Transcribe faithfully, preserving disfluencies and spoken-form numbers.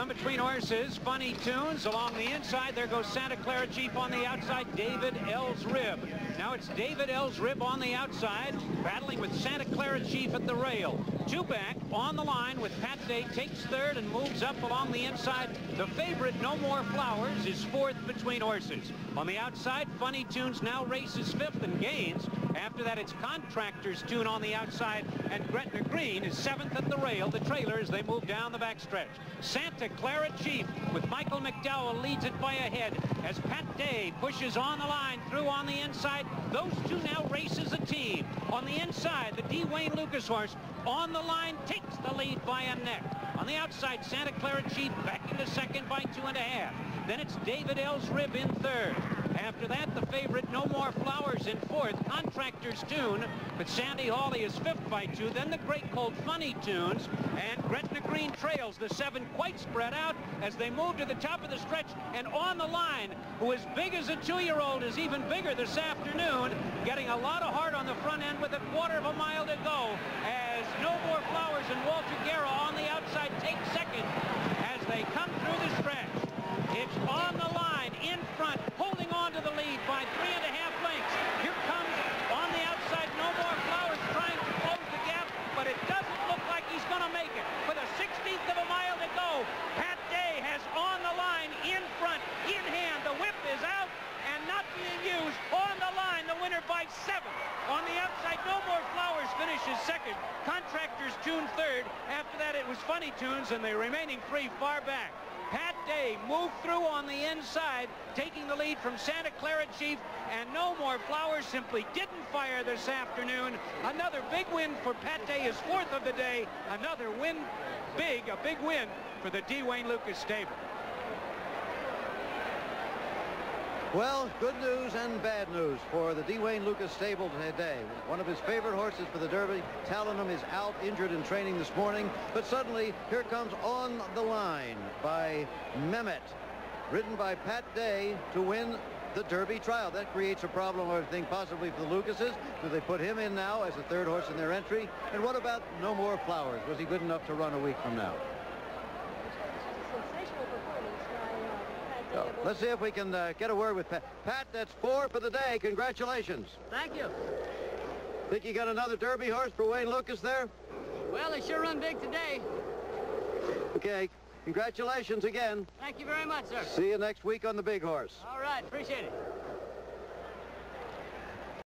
From between horses, Funny Tunes along the inside. There goes Santa Clara Chief on the outside, David L's Rib. Now it's David L's Rib on the outside, battling with Santa Clara Chief at the rail. Two back, On the Line with Pat Day, takes third and moves up along the inside. The favorite, No More Flowers, is fourth between horses. On the outside, Funny Tunes now races fifth and gains. After that, it's Contractor's Tune on the outside, and Gretna Green is seventh at the rail, the trailers, they move down the backstretch. Santa Clara Chief with Michael McDowell leads it by a head as Pat Day pushes On the Line through on the inside. Those two now race as a team. On the inside, the D. Wayne Lukas horse, On the Line, takes the lead by a neck. On the outside, Santa Clara Chief back into second by two and a half. Then it's David L's Rib in third. After that, the favorite, No More Flowers, in fourth. Contractor's Tune, but Sandy Hawley is fifth by two. Then the great colt, Funny Tunes, and Gretna Green trails the seven, quite spread out as they move to the top of the stretch. And On the Line, who as big as a two-year-old is even bigger this afternoon, getting a lot of heart on the front end with a quarter of a mile to go as No More Flowers and Walter Guerra on the outside take second as they come through the stretch. It's On the Line in front, holding on to the lead by three and a half lengths. Here comes on the outside, No More Flowers trying to close the gap, but it doesn't look like he's going to make it. With a sixteenth of a mile to go, Pat Day has On the Line in front, in hand. The whip is out and not being used. On the Line, the winner by seven. On the outside, No More Flowers finishes second. Contractor's Tune third. After that, it was Funny Tunes, and the remaining three far back. Pat Day moved through on the inside, taking the lead from Santa Clara Chief, and No More Flowers simply didn't fire this afternoon. Another big win for Pat Day, his fourth of the day. Another win, big, a big win for the D. Wayne Lukas stable. Well, good news and bad news for the D. Wayne Lukas stable today. One of his favorite horses for the Derby, Talinum, is out injured in training this morning, but suddenly here comes On the Line by Mehmet, ridden by Pat Day to win the Derby trial. That creates a problem, I think, possibly for the Lukases. Do they put him in now as a third horse in their entry? And what about No More Flowers? Was he good enough to run a week from now? So, let's see if we can uh, get a word with Pat. Pat, that's four for the day. Congratulations. Thank you. Think you got another Derby horse for Wayne Lukas there? Well, they sure run big today. Okay. Congratulations again. Thank you very much, sir. See you next week on the Big Horse. All right. Appreciate it.